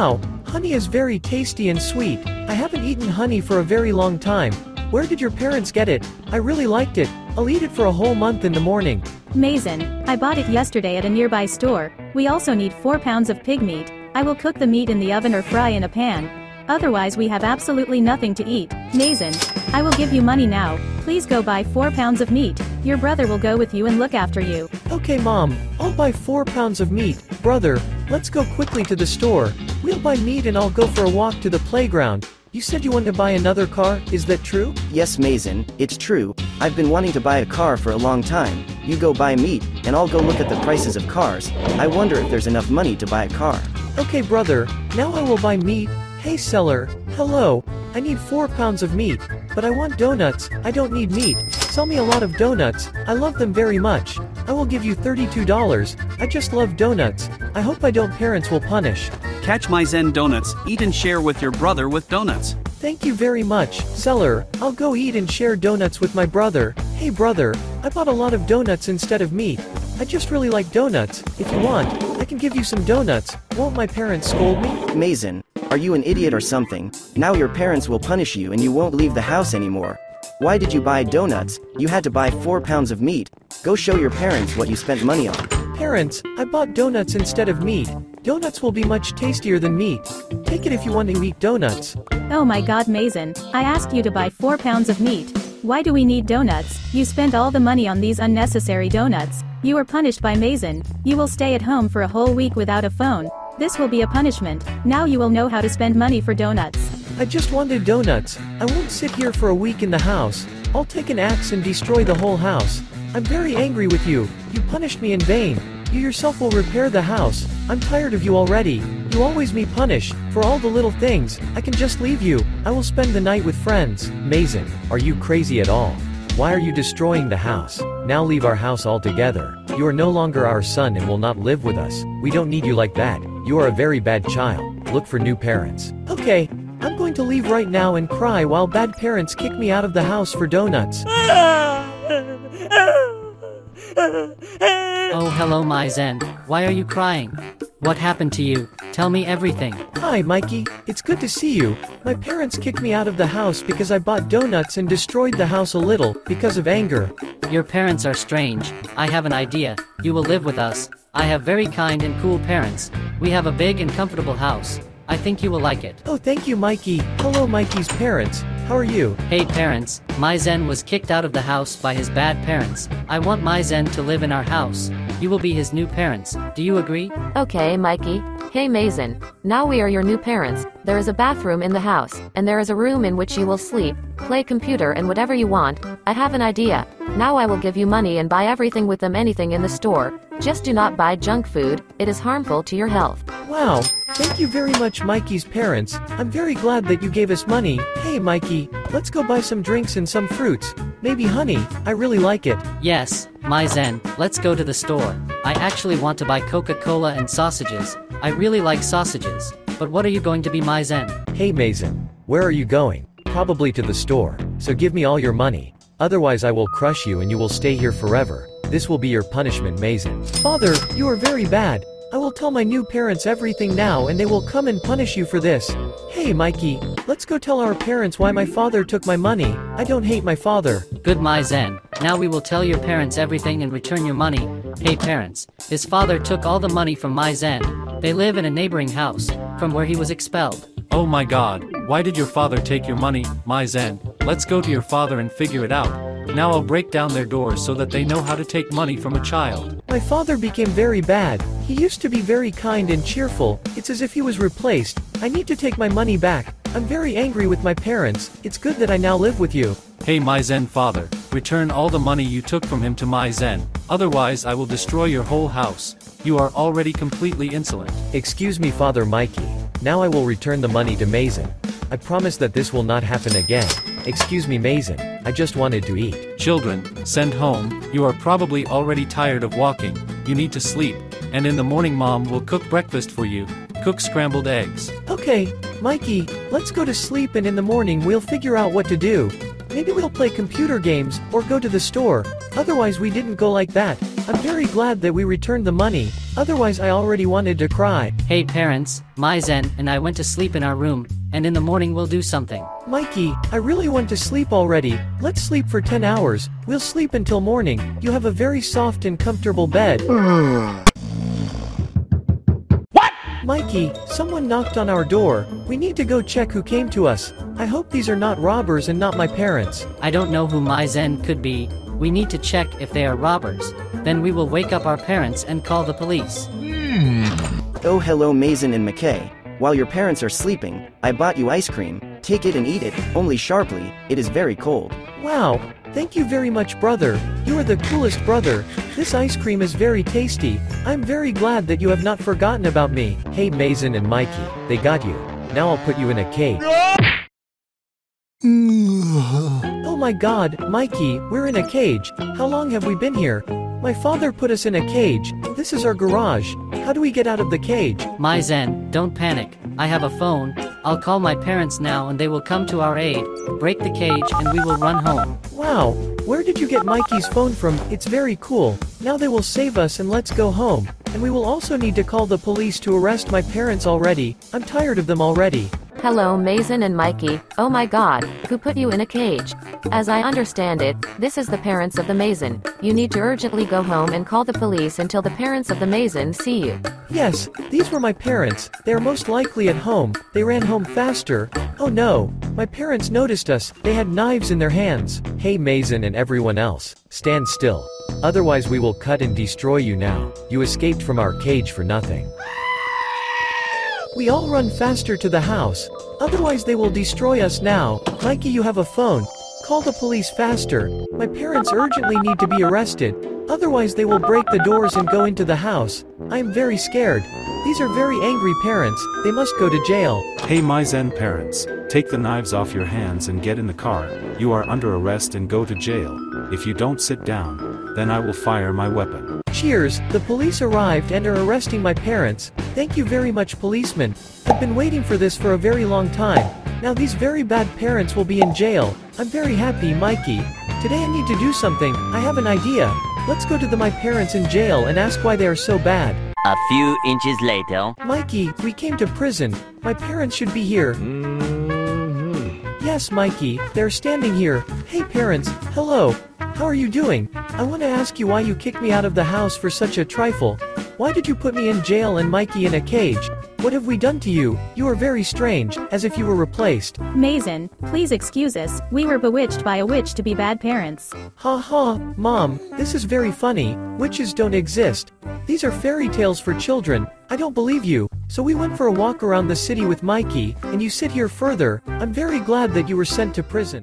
Wow, honey is very tasty and sweet. I haven't eaten honey for a very long time. Where did your parents get it? I really liked it. I'll eat it for a whole month in the morning. Maizen, I bought it yesterday at a nearby store. We also need 4 pounds of pig meat. I will cook the meat in the oven or fry in a pan. Otherwise we have absolutely nothing to eat. Maizen, I will give you money now. Please go buy 4 pounds of meat. Your brother will go with you and look after you. Okay mom, I'll buy 4 pounds of meat. Brother, let's go quickly to the store. We'll buy meat and I'll go for a walk to the playground. You said you want to buy another car, is that true? Yes Maizen, it's true. I've been wanting to buy a car for a long time. You go buy meat, and I'll go look at the prices of cars. I wonder if there's enough money to buy a car. Okay brother, now I will buy meat. Hey seller, hello. I need 4 pounds of meat, but I want donuts. I don't need meat. Sell me a lot of donuts. I love them very much. I will give you $32. I just love donuts. I hope my parents will punish. Catch Maizen donuts, eat and share with your brother with donuts. Thank you very much, seller. I'll go eat and share donuts with my brother. Hey brother, I bought a lot of donuts instead of meat. I just really like donuts. If you want, I can give you some donuts. Won't my parents scold me? Maizen, are you an idiot or something? Now your parents will punish you and you won't leave the house anymore. Why did you buy donuts? You had to buy 4 pounds of meat. Go show your parents what you spent money on. Parents, I bought donuts instead of meat. Donuts will be much tastier than meat. Take it if you want to eat donuts. Oh my god Maizen, I asked you to buy 4 pounds of meat. Why do we need donuts? You spent all the money on these unnecessary donuts. You are punished by Maizen. You will stay at home for a whole week without a phone. This will be a punishment. Now you will know how to spend money for donuts. I just wanted donuts. I won't sit here for a week in the house. I'll take an axe and destroy the whole house. I'm very angry with you. You punished me in vain. You yourself will repair the house. I'm tired of you already. You always me punish for all the little things. I can just leave you. I will spend the night with friends. Maizen, are you crazy at all? Why are you destroying the house? Now leave our house altogether. You are no longer our son and will not live with us. We don't need you like that. You are a very bad child. Look for new parents. Okay, I'm going to leave right now and cry while bad parents kick me out of the house for donuts. Oh hello Maizen, why are you crying? What happened to you? Tell me everything. Hi Mikey, it's good to see you. My parents kicked me out of the house because I bought donuts and destroyed the house a little, because of anger. Your parents are strange. I have an idea. You will live with us. I have very kind and cool parents. We have a big and comfortable house. I think you will like it. Oh thank you Mikey. Hello Mikey's parents. How are you? Hey parents, Maizen was kicked out of the house by his bad parents. I want Maizen to live in our house. You will be his new parents. Do you agree? Okay Mikey. Hey Maizen, now we are your new parents. There is a bathroom in the house, and there is a room in which you will sleep, play computer and whatever you want. I have an idea. Now I will give you money and buy everything with them, anything in the store. Just do not buy junk food, it is harmful to your health. Wow, thank you very much Mikey's parents. I'm very glad that you gave us money. Hey Mikey, let's go buy some drinks and some fruits. Maybe honey, I really like it. Yes, Maizen, let's go to the store. I actually want to buy Coca-Cola and sausages. I really like sausages. But what are you going to be Maizen? Hey Maizen, where are you going? Probably to the store. So give me all your money. Otherwise I will crush you and you will stay here forever. This will be your punishment Maizen. Father, you are very bad. I will tell my new parents everything now and they will come and punish you for this. Hey Mikey, let's go tell our parents why my father took my money. I don't hate my father. Good Maizen, now we will tell your parents everything and return your money. Hey parents, his father took all the money from Maizen. They live in a neighboring house, from where he was expelled. Oh my god, why did your father take your money, Maizen? Let's go to your father and figure it out. Now I'll break down their doors so that they know how to take money from a child. My father became very bad. He used to be very kind and cheerful. It's as if he was replaced. I need to take my money back. I'm very angry with my parents. It's good that I now live with you. Hey Maizen father, return all the money you took from him to Maizen. Otherwise I will destroy your whole house. You are already completely insolent. Excuse me father Mikey. Now I will return the money to Maizen. I promise that this will not happen again. Excuse me Maizen. I just wanted to eat. Children, send home. You are probably already tired of walking. You need to sleep. And in the morning mom will cook breakfast for you. Cook scrambled eggs. Okay, Mikey, let's go to sleep and in the morning we'll figure out what to do. Maybe we'll play computer games, or go to the store. Otherwise we didn't go like that. I'm very glad that we returned the money. Otherwise I already wanted to cry. Hey parents, Maizen and I went to sleep in our room, and in the morning we'll do something. Mikey, I really want to sleep already. Let's sleep for 10 hours, we'll sleep until morning. You have a very soft and comfortable bed. What? Mikey, someone knocked on our door. We need to go check who came to us. I hope these are not robbers and not my parents. I don't know who Maizen could be. We need to check if they are robbers. Then we will wake up our parents and call the police. Oh hello Maizen and McKay. While your parents are sleeping, I bought you ice cream. Take it and eat it, only sharply, it is very cold. Wow, thank you very much brother, you are the coolest brother. This ice cream is very tasty. I'm very glad that you have not forgotten about me. Hey Maizen and Mikey, they got you. Now I'll put you in a cage. Oh my god, Mikey, we're in a cage. How long have we been here? My father put us in a cage. This is our garage. How do we get out of the cage? Maizen, don't panic. I have a phone. I'll call my parents now and they will come to our aid. Break the cage and we will run home. Wow, where did you get Mikey's phone from? It's very cool. Now they will save us and let's go home. And we will also need to call the police to arrest my parents already. I'm tired of them already. Hello Maizen and Mikey, oh my god, who put you in a cage? As I understand it, this is the parents of the Maizen. You need to urgently go home and call the police until the parents of the Maizen see you. Yes, these were my parents, they are most likely at home, they ran home faster. Oh no, my parents noticed us, they had knives in their hands. Hey Maizen and everyone else, stand still. Otherwise we will cut and destroy you now. You escaped from our cage for nothing. We all run faster to the house, otherwise they will destroy us now. Mikey, you have a phone, call the police faster. My parents urgently need to be arrested, otherwise they will break the doors and go into the house. I am very scared. These are very angry parents, they must go to jail. Hey Maizen parents, take the knives off your hands and get in the car. You are under arrest and go to jail. If you don't sit down, then I will fire my weapon. Cheers, the police arrived and are arresting my parents. Thank you very much policeman. I've been waiting for this for a very long time. Now these very bad parents will be in jail. I'm very happy Mikey. Today I need to do something, I have an idea. Let's go to my parents in jail and ask why they are so bad. A few inches later. Mikey, we came to prison. My parents should be here. Yes Mikey, they're standing here. Hey parents, hello. How are you doing? I want to ask you why you kicked me out of the house for such a trifle. Why did you put me in jail and Mikey in a cage? What have we done to you? You are very strange, as if you were replaced. Maizen, please excuse us, we were bewitched by a witch to be bad parents. Ha ha, Mom, this is very funny, witches don't exist. These are fairy tales for children, I don't believe you. So we went for a walk around the city with Mikey, and you sit here further. I'm very glad that you were sent to prison.